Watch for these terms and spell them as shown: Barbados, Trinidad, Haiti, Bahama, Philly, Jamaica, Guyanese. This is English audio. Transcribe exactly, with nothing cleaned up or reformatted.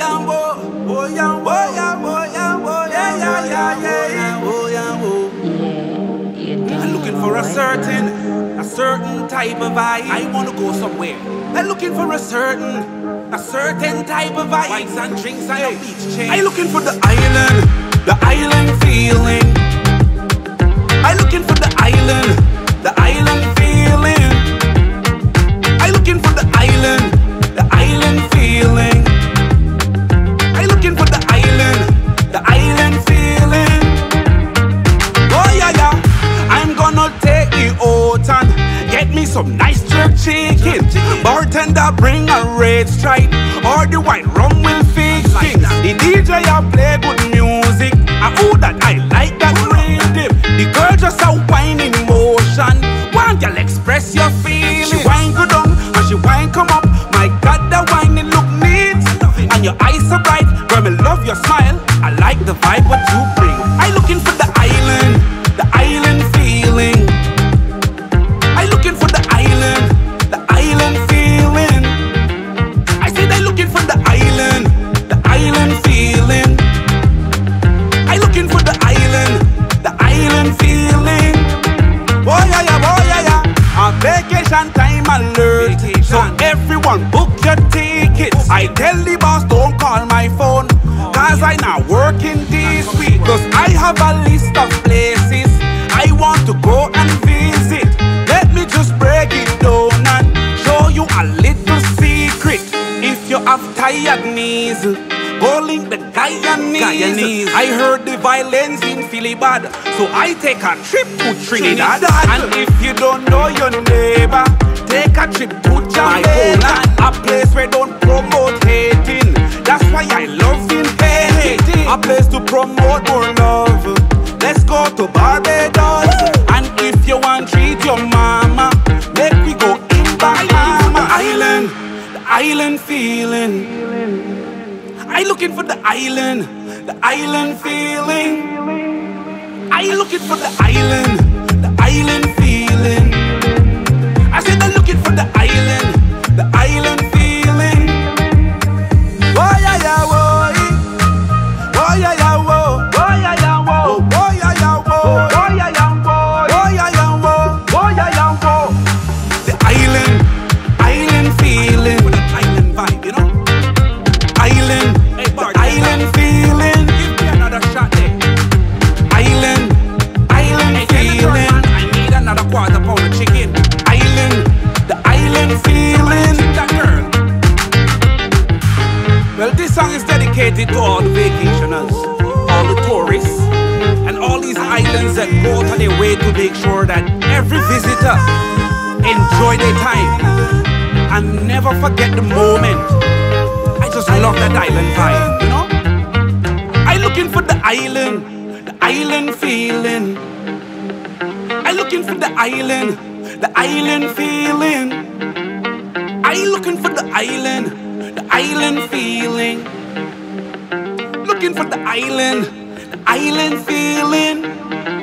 I'm looking for a certain, a certain type of vibe. I want to go somewhere. I'm looking for a certain, a certain type of vibe. Wines and drinks on the beach chain. I'm looking for the island, the island feeling. I'm looking for the island, the island feeling. I'm looking for the island, the island feeling. I'm looking for the island, the island feeling. Oh yeah yeah, I'm gonna take you out and get me some nice jerk chicken. Bartender bring a red stripe or the white rum will fix things. The D J I play good music. I know that I like that rhythm. The girl just a whine in motion. One girl express your feelings. She whine go down and she whine come up. Your eyes are bright, girl, I love your smile. I like the vibe what you bring. I looking for the island, the island feeling. I looking for the island, the island feeling. I said I looking for the island, the island feeling. I looking for the island, the island feeling. Boy, yeah, yeah, boy, yeah, yeah. On vacation time alert, vacation. So everyone book your tickets. I tell the boss don't call my phone, cause I not working this week. Cause I have a list of places I want to go and visit. Let me just break it down and show you a little secret. If you have tired knees, go link the Guyanese. I heard the violence in Philly bad, so I take a trip to Trinidad. And if you don't know your neighbor, take a trip to Jamaica, a place where don't promote hating. That's why I love in Haiti, a place to promote more love. Let's go to Barbados. And if you want treat your mama, make we go in Bahama. The island, the island feeling. I looking for the island, the island feeling. I looking for the island, the island feeling. I said I'm looking for the island, the island feeling. Oh yeah yeah woah, oh yeah yeah woah, oh yeah yeah woah, oh yeah yeah woah, oh yeah yeah woah, oh yeah yeah woah, oh yeah yeah woah. The island, island feeling, with an island vibe, you know. Island, the island feeling. Give me another shot there. Island, island feeling. I need another quarter pound of chicken. Island, the island feeling. That girl. Well, this song is dedicated to all the vacationers, all the tourists, and all these islands that go on their way to make sure that every visitor enjoy their time and never forget the moment. I just love that island vibe, you know. I looking for the island, the island feeling. I looking for the island, the island feeling. I looking for the island, the island feeling. Looking for the island, the island feeling.